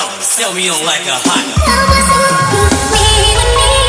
Don't sell me on like a hot.